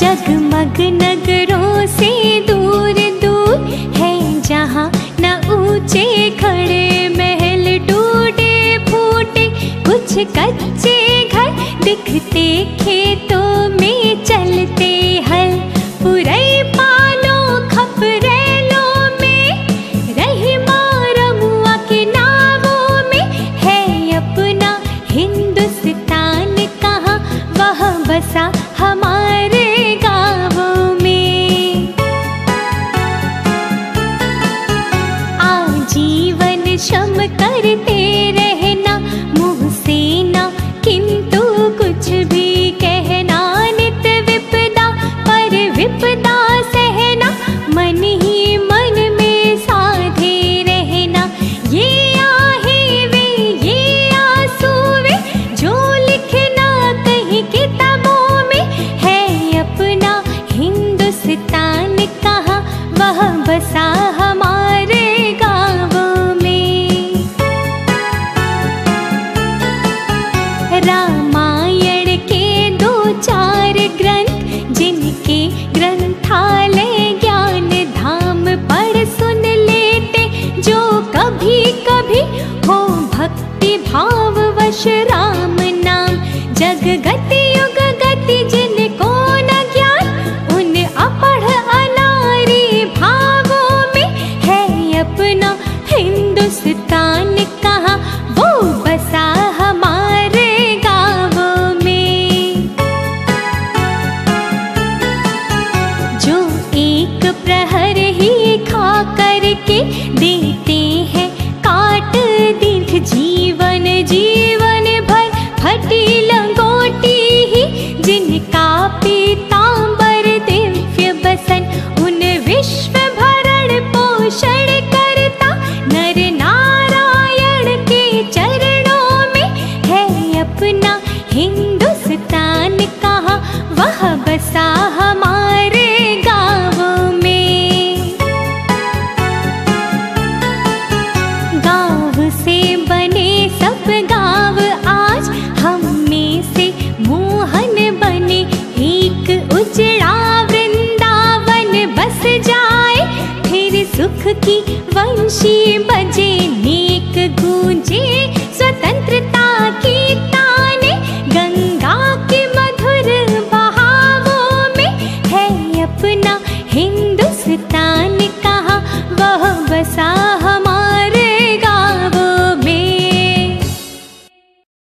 जगमग नगरों से दूर दूर है जहाँ न ऊंचे खड़े महल टूटे फूटे कुछ कच्चे घर दिखते खेतों में चलते हल पूरे पालो खपरेलों में रहीमा रमुआ के नामों में है अपना हिंदुस्तान कहाँ वह बसा हमारे शम करते रहना मुँह से ना किंतु कुछ भी कहना नित विपदा पर विपदा सहना मन ही मन में साधे रहना ये आहे वे ये आंसू वे जो लिखना कहीं किताबों में है अपना हिंदुस्तान कहाँ वह बसा हमारे रामायण के दो चार ग्रंथ जिनके ग्रंथालय ज्ञान धाम पर सुन लेते जो कभी कभी हो भक्ति भाव वश राम नाम जगगत युग गति जिनको न ज्ञान उन अपढ़ अनारी भावों में है अपना हिंदुस्तान कहाँ वो बसा हमारे प्रहर ही खा करके देते हैं काट दीर्घ जीवन जीवन भर फटी लंगोटी ही जिनका पीतांबर दिव्य बसन उन विश्व भरण पोषण करता नर नारायण के चरणों में है अपना हिंदुस्तान कहाँ वह बसा हमारे गाँव सुख की वंशी